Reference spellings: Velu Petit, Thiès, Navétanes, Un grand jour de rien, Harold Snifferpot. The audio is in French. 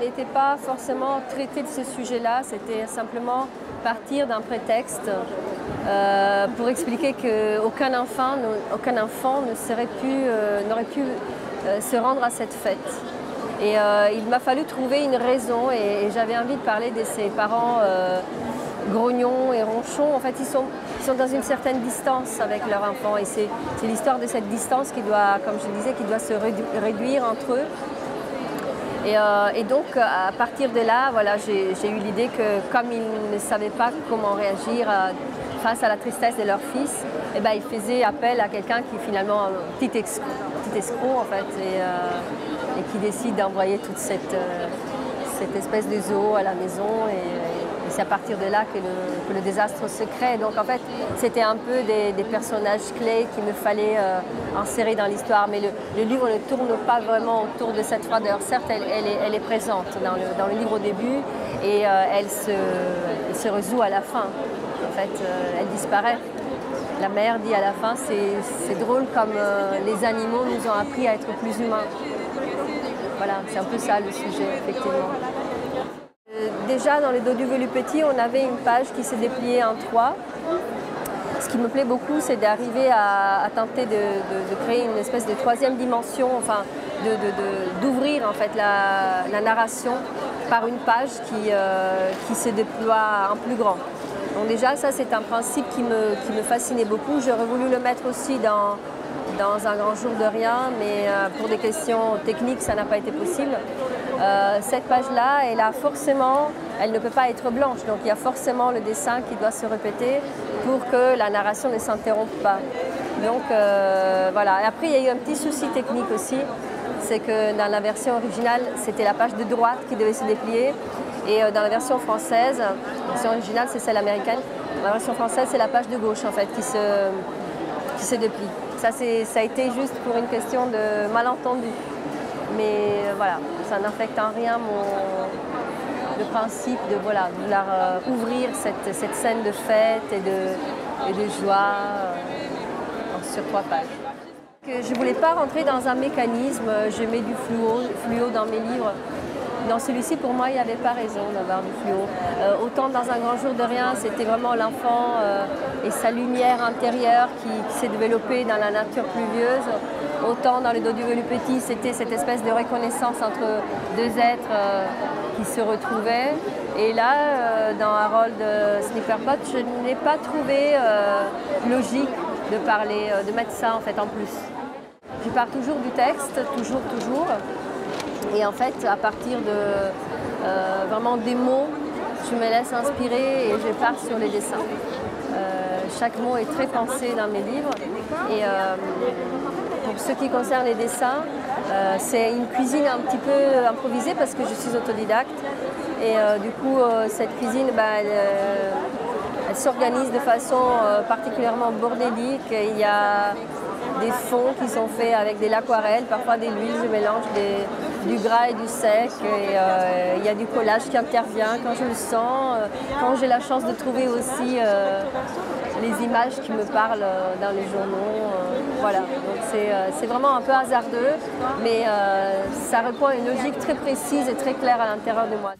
n'était pas forcément traiter de ce sujet-là, c'était simplement partir d'un prétexte pour expliquer qu'aucun enfant n'aurait pu se rendre à cette fête. Et il m'a fallu trouver une raison et j'avais envie de parler de ces parents grognons et ronchons. En fait, ils sont dans une certaine distance avec leur enfant et c'est l'histoire de cette distance qui doit, comme je disais, qui doit se réduire entre eux. Et donc, à partir de là, voilà, j'ai eu l'idée que comme ils ne savaient pas comment réagir face à la tristesse de leur fils, eh ben, ils faisaient appel à quelqu'un qui est finalement un petit escroc en fait, et qui décide d'envoyer toute cette espèce de zoo à la maison. Et c'est à partir de là que le désastre se crée. Donc en fait, c'était un peu des personnages clés qu'il me fallait insérer dans l'histoire. Mais le livre ne tourne pas vraiment autour de cette froideur. Certes, elle est présente dans le livre au début et elle se résout à la fin. En fait, elle disparaît. La mère dit à la fin, c'est drôle comme les animaux nous ont appris à être plus humains. Voilà, c'est un peu ça le sujet, effectivement. Déjà, dans les dos du Velu Petit, on avait une page qui s'est dépliée en trois. Ce qui me plaît beaucoup, c'est d'arriver à tenter de créer une espèce de troisième dimension, enfin, d'ouvrir en fait, la narration par une page qui se déploie en plus grand. Donc déjà, ça, c'est un principe qui me fascinait beaucoup. J'aurais voulu le mettre aussi dans Un grand jour de rien, mais pour des questions techniques, ça n'a pas été possible. Cette page-là, elle ne peut pas être blanche, donc il y a forcément le dessin qui doit se répéter pour que la narration ne s'interrompe pas. Donc voilà. Et après, il y a eu un petit souci technique aussi, c'est que dans la version originale, c'était la page de droite qui devait se déplier, et dans la version française, la version originale c'est celle américaine, dans la version française c'est la page de gauche en fait qui se déplie. Ça a été juste pour une question de malentendu. Mais voilà, ça n'affecte en rien le principe de voilà, vouloir ouvrir cette scène de fête et de joie sur trois pages. Je ne voulais pas rentrer dans un mécanisme, je mets du fluo dans mes livres. Dans celui-ci, pour moi, il n'y avait pas raison d'avoir du fluo. Autant dans Un grand jour de rien, c'était vraiment l'enfant et sa lumière intérieure qui s'est développée dans la nature pluvieuse. Autant dans le dos du Velu Petit, c'était cette espèce de reconnaissance entre deux êtres qui se retrouvaient. Et là, dans Harold Snifferpot, je n'ai pas trouvé logique de parler, de mettre ça en fait en plus. Je pars toujours du texte, toujours. Et en fait, à partir de vraiment des mots, je me laisse inspirer et je pars sur les dessins. Chaque mot est très pensé dans mes livres. Et pour ce qui concerne les dessins, c'est une cuisine un petit peu improvisée parce que je suis autodidacte. Et du coup, cette cuisine, elle s'organise de façon particulièrement bordélique. Il y a des fonds qui sont faits avec de l'aquarelle, parfois des huiles, je mélange du gras et du sec. Et il y a du collage qui intervient quand je le sens, quand j'ai la chance de trouver aussi les images qui me parlent dans les journaux. Voilà, donc c'est vraiment un peu hasardeux, mais ça répond à une logique très précise et très claire à l'intérieur de moi.